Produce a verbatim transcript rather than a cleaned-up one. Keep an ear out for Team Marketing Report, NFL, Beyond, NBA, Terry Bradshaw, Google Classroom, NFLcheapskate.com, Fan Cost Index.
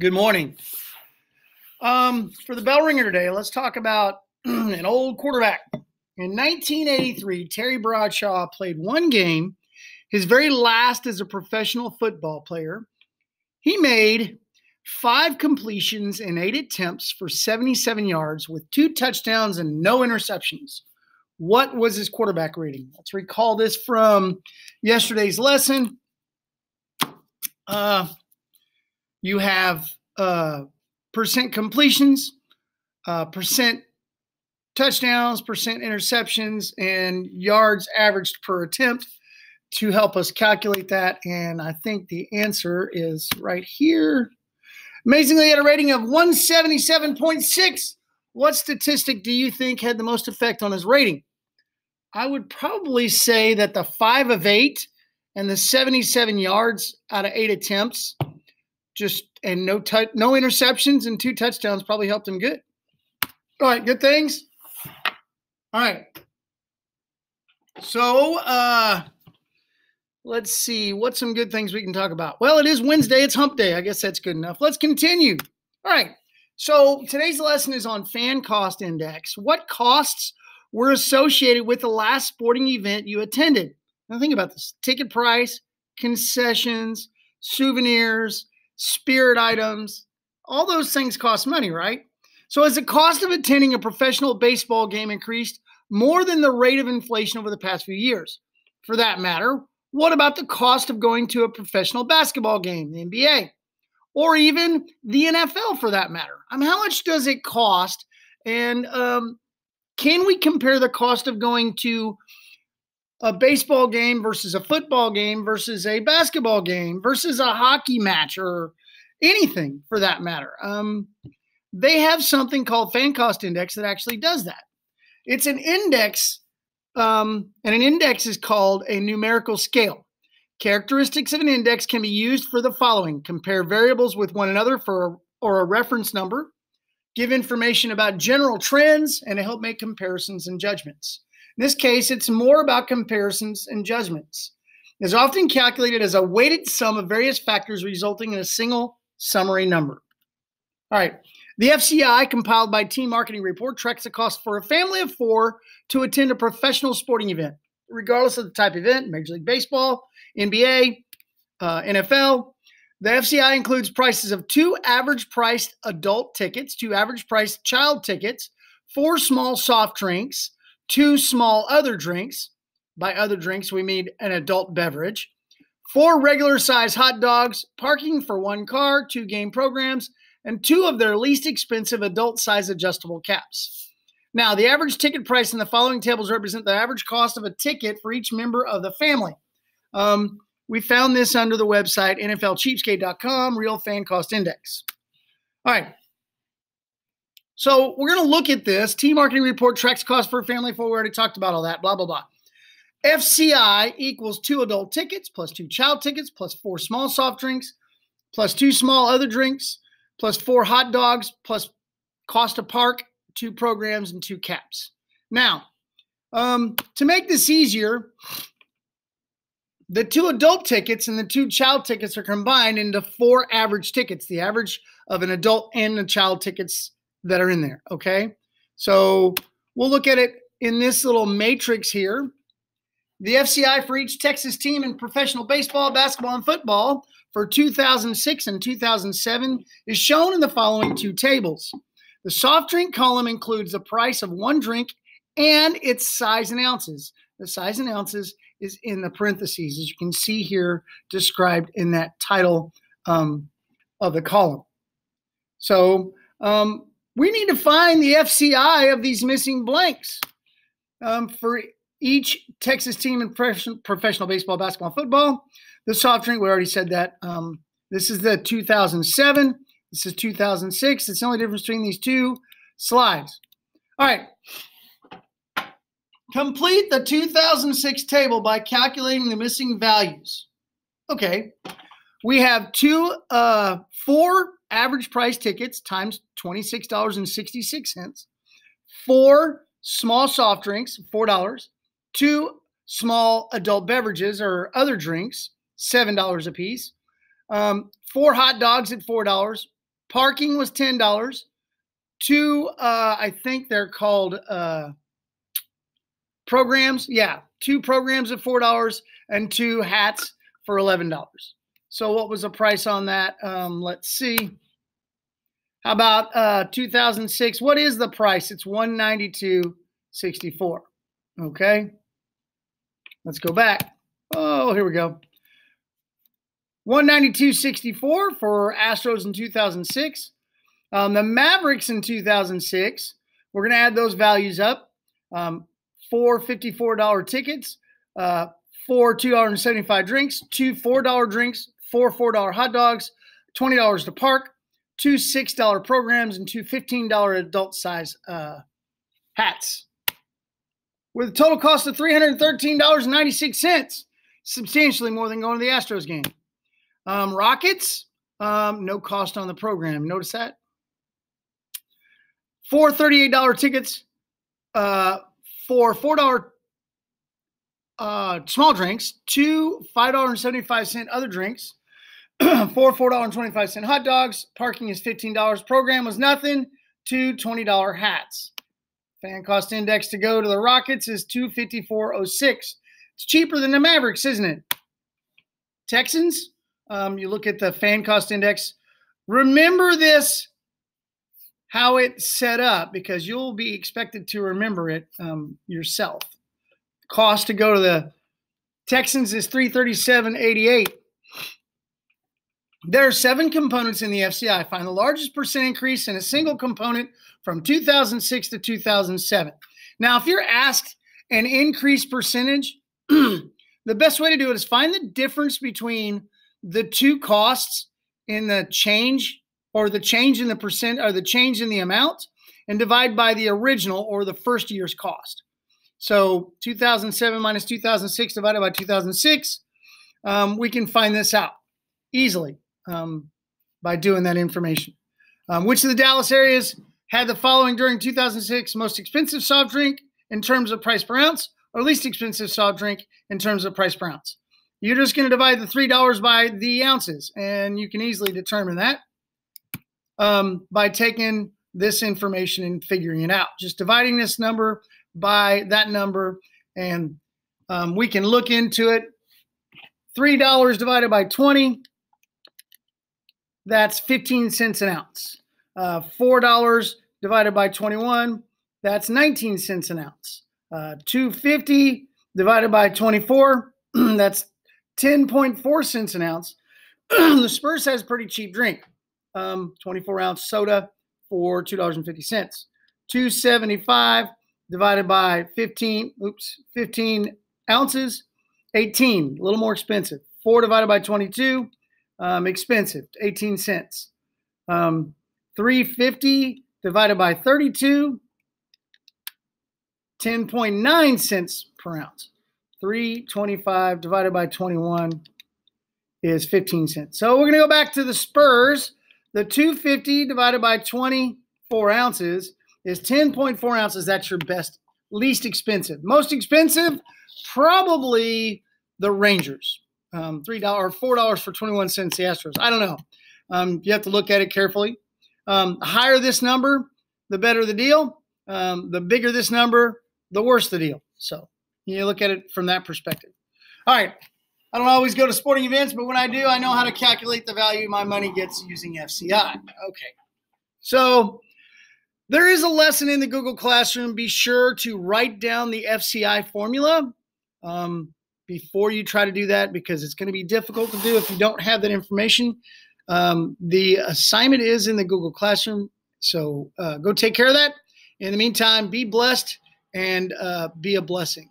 Good morning. Um, for the bell ringer today, let's talk about an old quarterback. In nineteen eighty-three, Terry Bradshaw played one game, his very last as a professional football player. He made five completions in eight attempts for seventy-seven yards with two touchdowns and no interceptions. What was his quarterback rating? Let's recall this from yesterday's lesson. Uh, You have uh, percent completions, uh, percent touchdowns, percent interceptions, and yards averaged per attempt to help us calculate that. And I think the answer is right here. Amazingly, at a rating of one seventy-seven point six, what statistic do you think had the most effect on his rating? I would probably say that the five of eight and the seventy-seven yards out of eight attempts – Just and no touch, no interceptions and two touchdowns probably helped him good. All right, good things. All right. So uh, let's see what's some good things we can talk about. Well, it is Wednesday. It's hump day. I guess that's good enough. Let's continue. All right. So today's lesson is on Fan Cost Index. What costs were associated with the last sporting event you attended? Now think about this. Ticket price, concessions, souvenirs, spirit items, all those things cost money, right? So as the cost of attending a professional baseball game increased more than the rate of inflation over the past few years. For that matter, what about the cost of going to a professional basketball game, the N B A, or even the N F L for that matter? I mean, how much does it cost? And um, can we compare the cost of going to a baseball game versus a football game versus a basketball game versus a hockey match or anything for that matter? Um, they have something called Fan Cost Index that actually does that. It's an index, um, and an index is called a numerical scale. Characteristics of an index can be used for the following. Compare variables with one another for or a reference number. Give information about general trends and help make comparisons and judgments. In this case, it's more about comparisons and judgments. It is often calculated as a weighted sum of various factors resulting in a single summary number. All right. The F C I, compiled by Team Marketing Report, tracks the cost for a family of four to attend a professional sporting event, regardless of the type of event, Major League Baseball, N B A, uh, N F L. The F C I includes prices of two average-priced adult tickets, two average-priced child tickets, four small soft drinks, two small other drinks. By other drinks, we mean an adult beverage. Four regular-sized hot dogs, parking for one car, two game programs, and two of their least expensive adult-size adjustable caps. Now, the average ticket price in the following tables represent the average cost of a ticket for each member of the family. Um, we found this under the website N F L cheapskate dot com, Real Fan Cost Index. All right. So we're going to look at this. Team Marketing Report tracks cost for a family four. We already talked about all that, blah, blah, blah. F C I equals two adult tickets plus two child tickets plus four small soft drinks plus two small other drinks plus four hot dogs plus cost of park, two programs, and two caps. Now, um, to make this easier, the two adult tickets and the two child tickets are combined into four average tickets, the average of an adult and the child tickets that are in there, okay? So we'll look at it in this little matrix here. The F C I for each Texas team in professional baseball, basketball, and football for two thousand six and two thousand seven is shown in the following two tables. The soft drink column includes the price of one drink and its size in ounces. The size in ounces is in the parentheses, as you can see here, described in that title um, of the column. So um, we need to find the F C I of these missing blanks um, for each Texas team in professional baseball, basketball, and football. The soft drink, we already said that. Um, this is the two thousand seven. This is two thousand six. It's the only difference between these two slides. All right. Complete the two thousand six table by calculating the missing values. Okay. We have two, uh, four average price tickets times twenty-six dollars and sixty-six cents, four small soft drinks, four dollars, two small adult beverages or other drinks, seven dollars a piece, um, four hot dogs at four dollars, Parking was ten dollars. Two, uh, I think they're called uh, programs. Yeah, two programs at four dollars and two hats for eleven dollars. So what was the price on that? Um, let's see. How about uh, two thousand six? What is the price? It's one ninety-two sixty-four. Okay. Let's go back. Oh, here we go. one ninety-two sixty-four for Astros in two thousand six. Um, the Mavericks in two thousand six. We're going to add those values up. Um, four fifty-four dollar tickets, uh, four two seventy-five drinks, two four dollar drinks, four four dollar hot dogs, twenty dollars to park, two six dollar programs, and two fifteen dollar adult size uh, hats. With a total cost of three hundred thirteen dollars and ninety-six cents. Substantially more than going to the Astros game. Um, Rockets, um, no cost on the program. Notice that. Four thirty-eight dollar tickets, uh, four four dollar uh, small drinks, two five seventy-five dollar other drinks, four four twenty-five dollar hot dogs, parking is fifteen dollars, program was nothing, two twenty dollar hats. Fan cost index to go to the Rockets is two fifty-four oh six. It's cheaper than the Mavericks, isn't it? Texans, um, you look at the fan cost index. Remember this, how it's set up, because you'll be expected to remember it um, yourself. Cost to go to the Texans is three thirty-seven eighty-eight. There are seven components in the F C I. Find the largest percent increase in a single component from two thousand six to two thousand seven. Now, if you're asked an increased percentage, the best way to do it is find the difference between the two costs in the change, or the change in the percent, or the change in the amount, and divide by the original or the first year's cost. So two thousand seven minus two thousand six divided by two thousand six, um, we can find this out easily um, by doing that information. Um, which of the Dallas areas had the following during two thousand six? Most expensive soft drink in terms of price per ounce, or least expensive soft drink in terms of price per ounce. You're just going to divide the three dollars by the ounces, and you can easily determine that um, by taking this information and figuring it out. Just dividing this number by that number, and um, we can look into it. three dollars divided by twenty, that's fifteen cents an ounce. Uh, four dollars divided by twenty-one, that's nineteen cents an ounce. Uh, two fifty divided by twenty-four, that's ten point four cents an ounce. The Spurs has a pretty cheap drink, um, twenty-four ounce soda for two dollars and fifty cents. two seventy-five divided by fifteen, oops, fifteen ounces, eighteen, a little more expensive. four divided by twenty-two, um, expensive, eighteen cents. Um, three fifty divided by thirty-two, ten point nine cents per ounce. three twenty-five divided by twenty-one is fifteen cents. So we're going to go back to the Spurs. The two fifty divided by twenty-four ounces is ten point four ounces. That's your best, least expensive. Most expensive, probably the Rangers. Um, three dollars or four dollars for twenty-one cents, the Astros. I don't know. Um, you have to look at it carefully. Um, the higher this number, the better the deal. Um, the bigger this number, the worse the deal. So you look at it from that perspective. All right. I don't always go to sporting events, but when I do, I know how to calculate the value my money gets using F C I. Okay. So there is a lesson in the Google Classroom. Be sure to write down the F C I formula um, before you try to do that, because it's going to be difficult to do if you don't have that information. Um, the assignment is in the Google Classroom, so uh, go take care of that. In the meantime, be blessed and uh, be a blessing.